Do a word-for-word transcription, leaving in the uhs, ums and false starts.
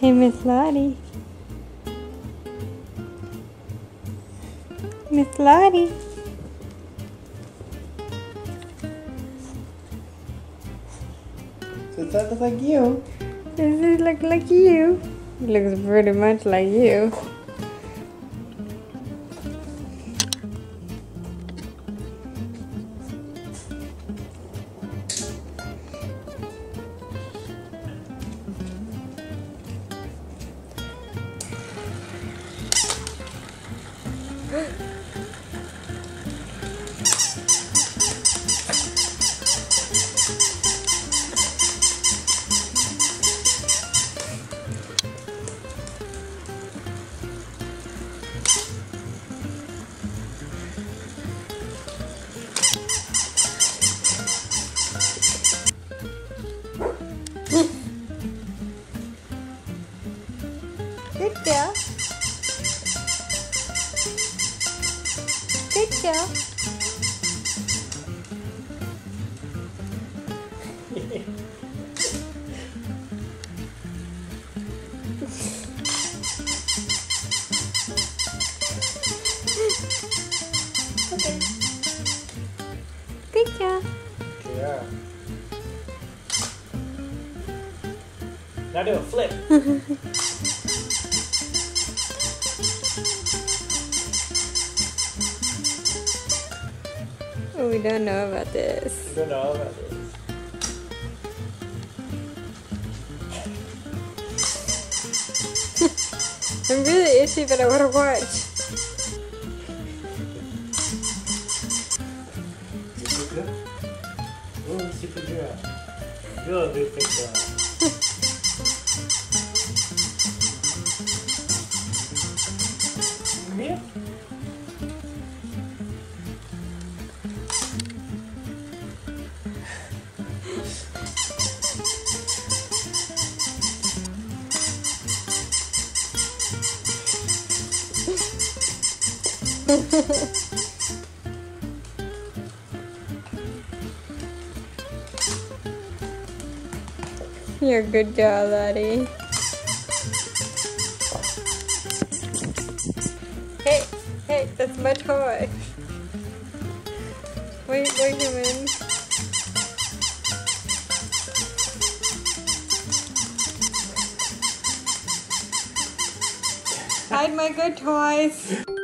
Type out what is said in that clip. Hey, Miss Lottie. Miss Lottie. Does that look like you? Does it look like you? It looks pretty much like you. Good girl. Good girl. Okay. Good girl. Yeah. Now do a flip. We don't know about this. We don't know about this. I'm really itchy, but I want to watch. Super good? Oh, super good. You'll do super good. You're a good girl, Lottie. Hey, hey, that's my toy. Wait, wait a minute. Hide my good toys.